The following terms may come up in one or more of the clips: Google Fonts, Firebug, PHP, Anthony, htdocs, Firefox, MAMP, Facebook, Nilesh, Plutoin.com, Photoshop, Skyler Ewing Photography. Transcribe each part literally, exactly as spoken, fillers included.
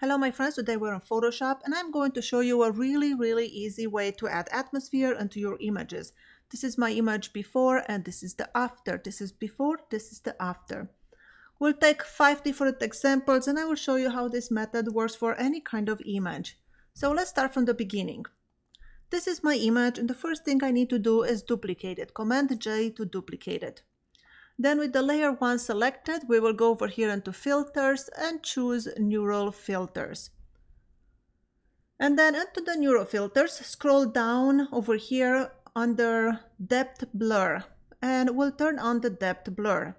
Hello my friends, today we're on Photoshop and I'm going to show you a really really easy way to add atmosphere into your images. This is my image before and this is the after. This is before, this is the after. We'll take five different examples and I will show you how this method works for any kind of image. So let's start from the beginning. This is my image and the first thing I need to do is duplicate it. Command J to duplicate it. Then with the layer one selected, we will go over here into filters and choose neural filters. And then into the neural filters, scroll down over here under depth blur and we'll turn on the depth blur.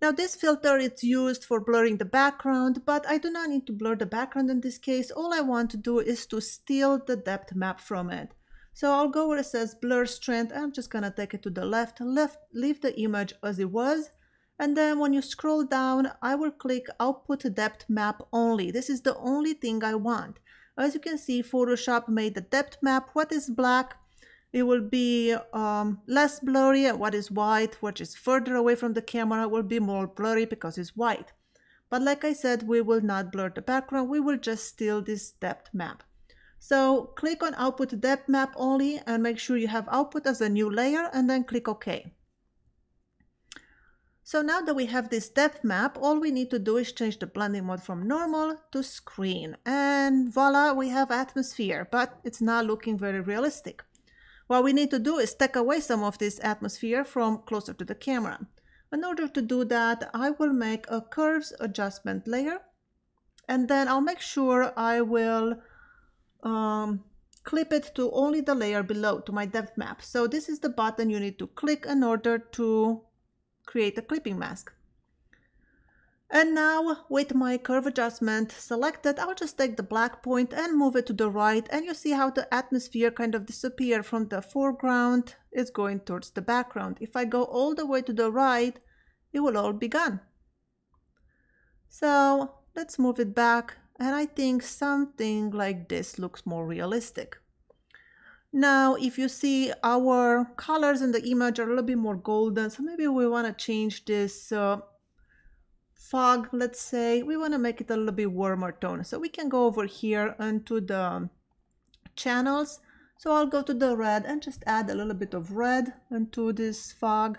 Now this filter is used for blurring the background, but I do not need to blur the background in this case. All I want to do is to steal the depth map from it. So I'll go where it says blur strength. I'm just gonna take it to the left, left, leave the image as it was. And then when you scroll down, I will click output depth map only. This is the only thing I want. As you can see, Photoshop made the depth map. What is black, it will be um, less blurry, and what is white, which is further away from the camera, will be more blurry because it's white. But like I said, we will not blur the background. We will just steal this depth map. So click on output depth map only and make sure you have output as a new layer and then click OK. So now that we have this depth map, all we need to do is change the blending mode from normal to screen and voila, we have atmosphere, but it's not looking very realistic. What we need to do is take away some of this atmosphere from closer to the camera. In order to do that, I will make a curves adjustment layer and then I'll make sure I will Um, clip it to only the layer below, to my depth map. So this is the button you need to click in order to create a clipping mask. And now with my curve adjustment selected, I'll just take the black point and move it to the right and you see how the atmosphere kind of disappears from the foreground. It's going towards the background. If I go all the way to the right, it will all be gone. So let's move it back. And I think something like this looks more realistic. Now, if you see our colors in the image are a little bit more golden, so maybe we want to change this uh, fog, let's say. We want to make it a little bit warmer tone. So we can go over here into the channels. So I'll go to the red and just add a little bit of red into this fog.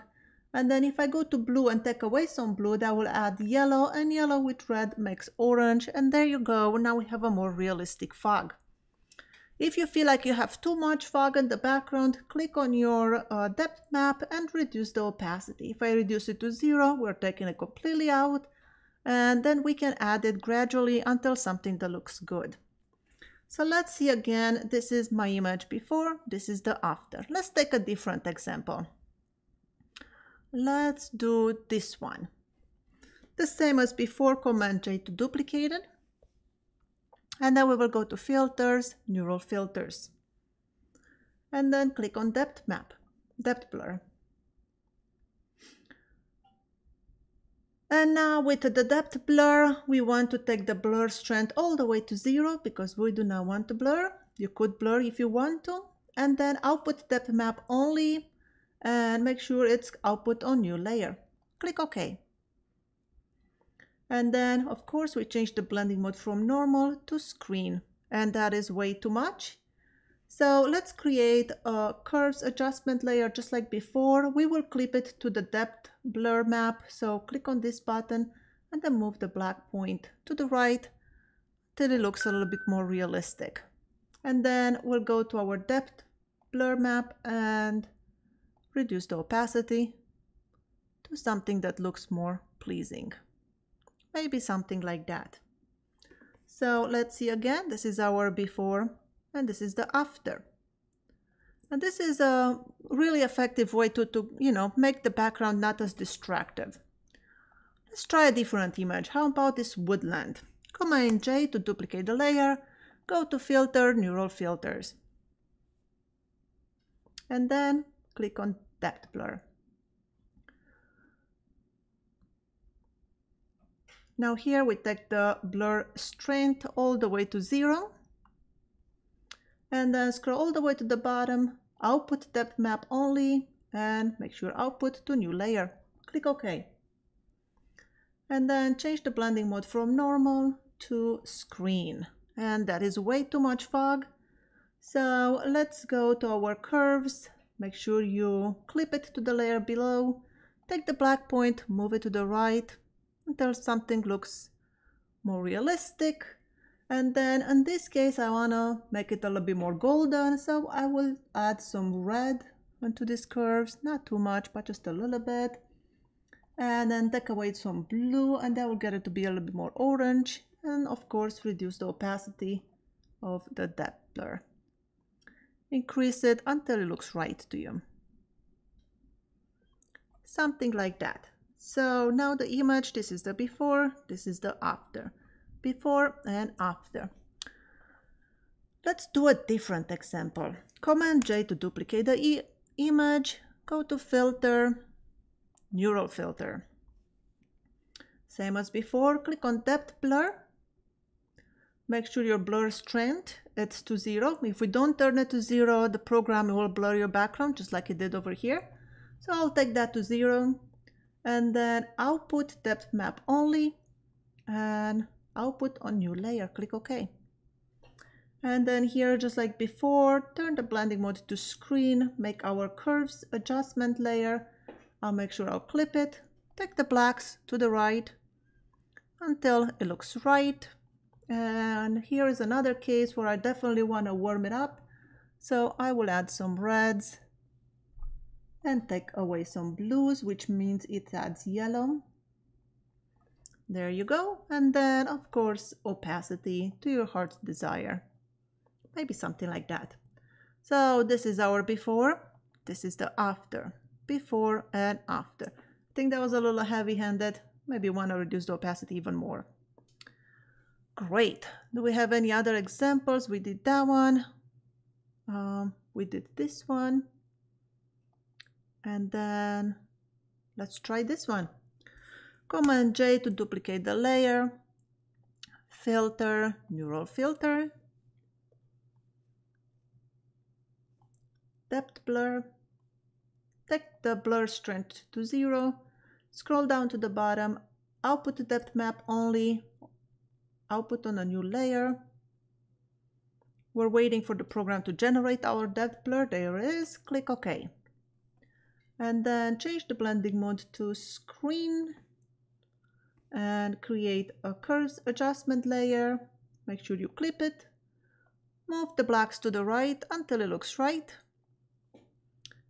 And then if I go to blue and take away some blue, that will add yellow, and yellow with red makes orange. And there you go. Now we have a more realistic fog. If you feel like you have too much fog in the background, click on your uh, depth map and reduce the opacity. If I reduce it to zero, we're taking it completely out. And then we can add it gradually until something that looks good. So let's see again. This is my image before. This is the after. Let's take a different example. Let's do this one. The same as before, Command J to duplicate it. And then we will go to filters, neural filters. And then click on depth map, depth blur. And now with the depth blur, we want to take the blur strength all the way to zero because we do not want to blur. You could blur if you want to. And then output depth map only. And make sure it's output on new layer. Click OK. And then, of course, we change the blending mode from normal to screen. And that is way too much. So let's create a curves adjustment layer just like before. We will clip it to the depth blur map. So click on this button and then move the black point to the right till it looks a little bit more realistic. And then we'll go to our depth blur map and reduce the opacity to something that looks more pleasing. Maybe something like that. So let's see again. This is our before and this is the after. And this is a really effective way to, to you know, make the background not as distractive. Let's try a different image. How about this woodland? Command J to duplicate the layer. Go to filter, neural filters. And then click on depth blur. Now here we take the blur strength all the way to zero and then scroll all the way to the bottom, output depth map only and make sure output to new layer. Click OK. And then change the blending mode from normal to screen, and that is way too much fog. So let's go to our curves. Make sure you clip it to the layer below. Take the black point, move it to the right until something looks more realistic. And then in this case, I want to make it a little bit more golden. So I will add some red into these curves, not too much, but just a little bit. And then take away some blue, and that will get it to be a little bit more orange. And of course, reduce the opacity of the depth blur. Increase it until it looks right to you. Something like that. So now the image, this is the before, this is the after. Before and after. Let's do a different example. Command J to duplicate the e image. Go to filter, neural filter. Same as before, click on depth blur. Make sure your blur strength, it's to zero. If we don't turn it to zero, the program will blur your background just like it did over here. So I'll take that to zero. And then output depth map only. And output on new layer. Click OK. And then here, just like before, turn the blending mode to screen. Make our curves adjustment layer. I'll make sure I'll clip it. Take the blacks to the right until it looks right. And here is another case where I definitely want to warm it up. So I will add some reds and take away some blues, which means it adds yellow. There you go. And then, of course, opacity to your heart's desire. Maybe something like that. So this is our before. This is the after. Before and after. I think that was a little heavy-handed. Maybe want to reduce the opacity even more. Great. Do we have any other examples? We did that one. Um, we did this one. And then let's try this one. Command J to duplicate the layer. Filter, neural filter. Depth blur. Take the blur strength to zero. Scroll down to the bottom. Output to depth map only. Output on a new layer. We're waiting for the program to generate our depth blur. There it is. Click OK. And then change the blending mode to screen and create a curves adjustment layer. Make sure you clip it. Move the blacks to the right until it looks right.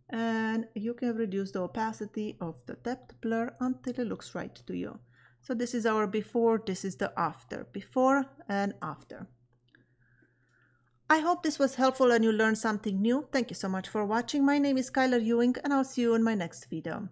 And you can reduce the opacity of the depth blur until it looks right to you. So this is our before, this is the after, before and after. I hope this was helpful and you learned something new. Thank you so much for watching. My name is Skyler Ewing and I'll see you in my next video.